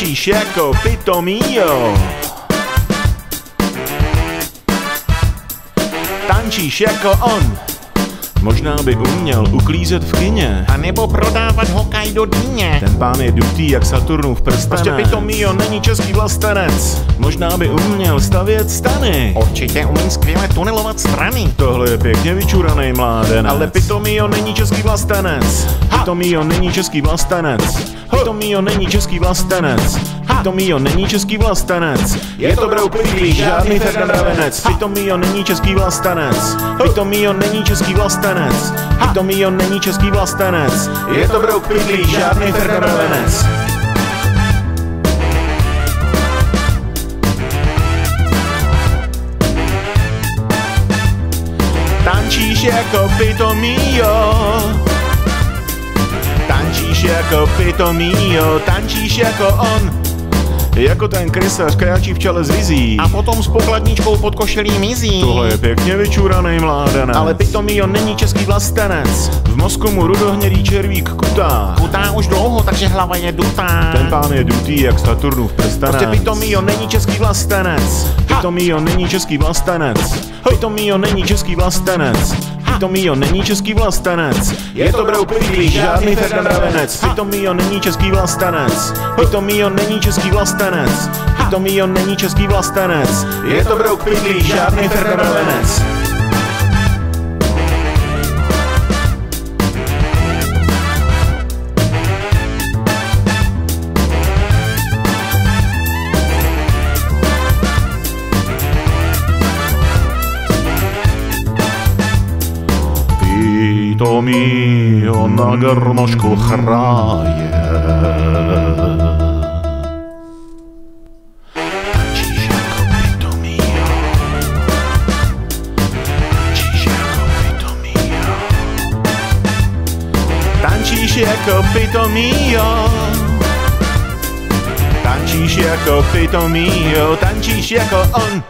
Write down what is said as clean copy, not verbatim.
tančíš jako Pitomio. Tančíš jako on. Možná by uměl uklízet v kině, a nebo prodávat Hokkaido dýně. Ten pán je dutý jak Saturnův prstenec. Prostě Pitomio není český vlastenec. Možná by uměl stavět stany. Určitě umí skvěle tunelovat strany. Tohle je pěkně vyčuranej mládenec. Ale Pitomio není český vlastenec. Pitomio není český vlastenec. Pitomio není český vlastenec. Pitomio není český vlastenec. Je to brouplý, žádný Ferda Mravenec. Pitomio není český vlastenec. Pitomio není český vlastenec. Pitomio není český vlastenec. Je to brouplý, žádný Ferda Mravenec. Tančíš jako Pitomio. Tančíš jako Pitomio, tančíš jako on. Jako ten krysař kráčí v čele s vizí, a potom s pokladničkou pod košilí mizí. Tohle je pěkně vyčuranej mládenec. Ale Pitomio není český vlastenec. V mozku mu rudohnědý červík kutá. Kutá už dlouho, takže hlava je dutá. Ten pán je dutý jak Saturnův prstenec. Prostě Pitomio není český vlastenec. Pitomio není český vlastenec. Pitomio není český vlastenec. Pitomio není český vlastenec. Je to brouplý, žádný Ferda Mravenec. Pitomio není český vlastenec. Pitomio není český vlastenec. Pitomio není český vlastenec. Je to brouplý, žádný Ferda Mravenec. Pitomio na garmošku hraje. Tančíš jako Pitomio. Tančíš jako Pitomio. Tančíš jako Pitomio. Tančíš jako Pitomio. Tančíš jako on.